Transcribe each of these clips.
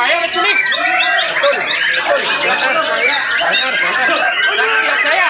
saya diculik. Betul. Betul. Benar. Lihat saya.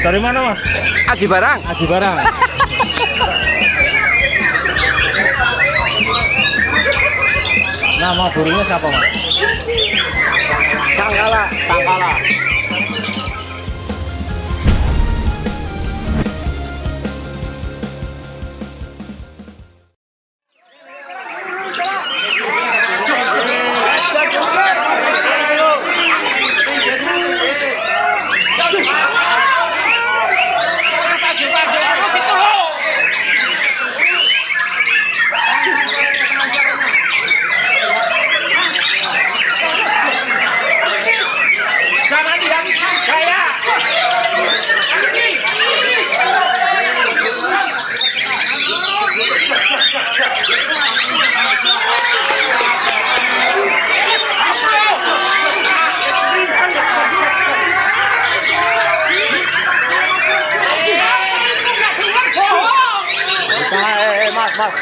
Dari mana, Mas? Ajibarang. Ajibarang. Nama burungnya siapa, Mas? Sankala. Sankala. Mas,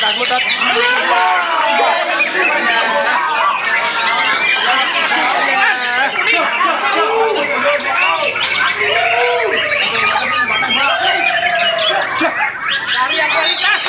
Takmutat. Karya kualitas.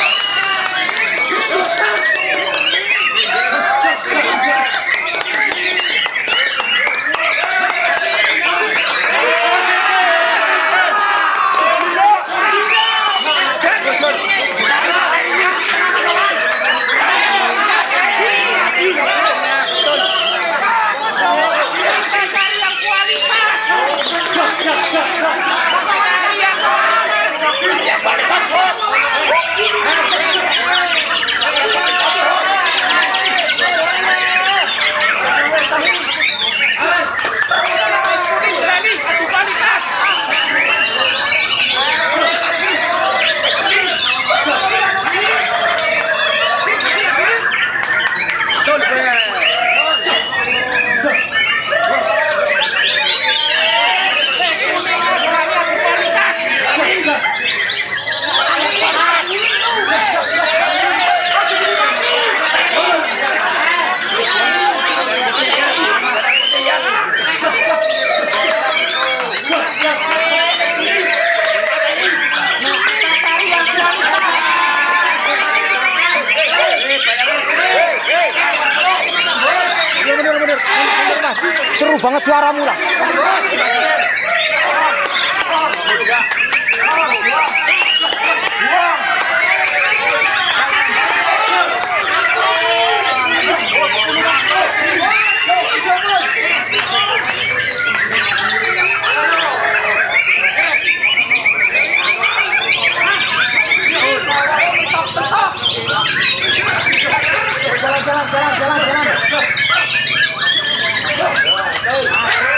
Seru banget suaramu lah. Jalan. All right.